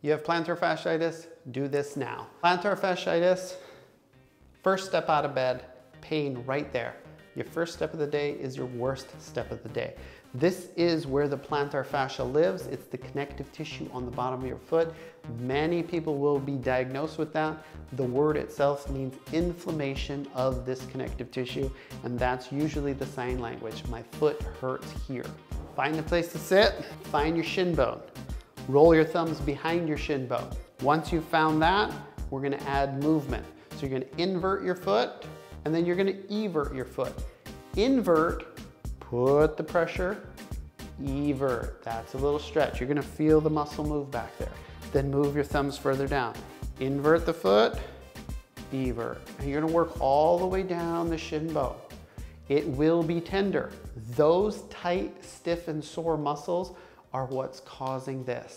You have plantar fasciitis, do this now. Plantar fasciitis, first step out of bed, pain right there. Your first step of the day is your worst step of the day. This is where the plantar fascia lives. It's the connective tissue on the bottom of your foot. Many people will be diagnosed with that. The word itself means inflammation of this connective tissue, and that's usually the sign language. My foot hurts here. Find a place to sit, find your shin bone. Roll your thumbs behind your shin bone. Once you've found that, we're gonna add movement. So you're gonna invert your foot, and then you're gonna evert your foot. Invert, put the pressure, evert. That's a little stretch. You're gonna feel the muscle move back there. Then move your thumbs further down. Invert the foot, evert. And you're gonna work all the way down the shin bone. It will be tender. Those tight, stiff, and sore muscles are what's causing this.